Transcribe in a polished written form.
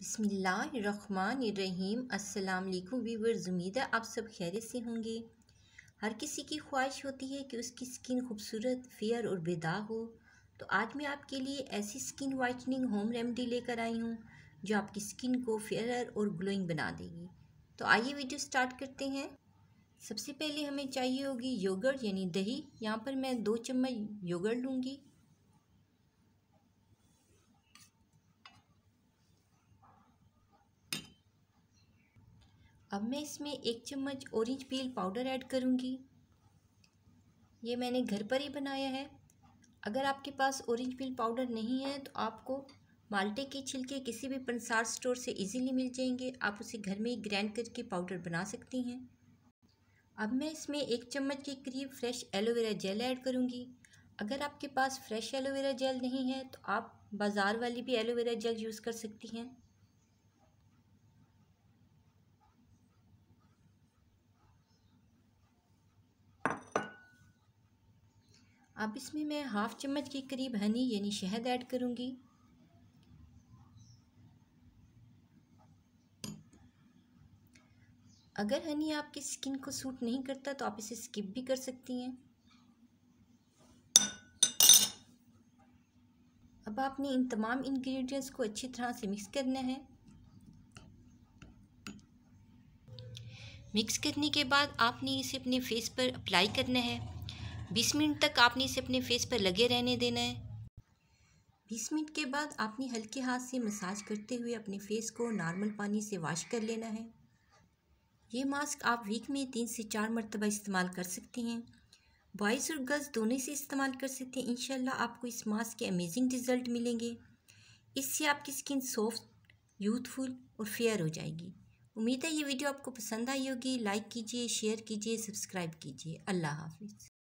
बिस्मिल्लाहिर्रहमानिर्रहीम। अस्सलाम वालेकुम व्यूअर्स, उम्मीद है आप सब खैरियत से होंगे। हर किसी की ख्वाहिश होती है कि उसकी स्किन खूबसूरत, फेयर और बेदाग हो। तो आज मैं आपके लिए ऐसी स्किन वाइटनिंग होम रेमेडी लेकर आई हूँ जो आपकी स्किन को फेयर और ग्लोइंग बना देगी। तो आइए वीडियो स्टार्ट करते हैं। सबसे पहले हमें चाहिए होगी योगर्ट यानी दही। यहाँ पर मैं 2 चम्मच योगर्ट लूँगी। अब मैं इसमें 1 चम्मच ऑरेंज पील पाउडर ऐड करूँगी। ये मैंने घर पर ही बनाया है। अगर आपके पास ऑरेंज पील पाउडर नहीं है तो आपको माल्टे के छिलके किसी भी पंसार स्टोर से इजीली मिल जाएंगे। आप उसे घर में ही ग्राइंड करके पाउडर बना सकती हैं। अब मैं इसमें 1 चम्मच के करीब फ्रेश एलोवेरा जेल ऐड करूँगी। अगर आपके पास फ्रेश एलोवेरा जेल नहीं है तो आप बाज़ार वाली भी एलोवेरा जेल यूज़ कर सकती हैं। अब इसमें मैं 1/2 चम्मच के करीब हनी यानी शहद ऐड करूँगी। अगर हनी आपकी स्किन को सूट नहीं करता तो आप इसे स्किप भी कर सकती हैं। अब आपने इन तमाम इंग्रेडिएंट्स को अच्छी तरह से मिक्स करना है। मिक्स करने के बाद आपने इसे अपने फेस पर अप्लाई करना है। 20 मिनट तक आपने इसे अपने फेस पर लगे रहने देना है। 20 मिनट के बाद आपने हल्के हाथ से मसाज करते हुए अपने फेस को नॉर्मल पानी से वॉश कर लेना है। ये मास्क आप वीक में 3 से 4 मरतबा इस्तेमाल कर सकती हैं। बॉयज़ और गर्ल्स दोनों इसे इस्तेमाल कर सकते हैं। इंशाल्लाह आपको इस मास्क के अमेजिंग रिज़ल्ट मिलेंगे। इससे आपकी स्किन सॉफ्ट, यूथफुल और फेयर हो जाएगी। उम्मीद है ये वीडियो आपको पसंद आई होगी। लाइक कीजिए, शेयर कीजिए, सब्सक्राइब कीजिए। अल्लाह हाफिज़।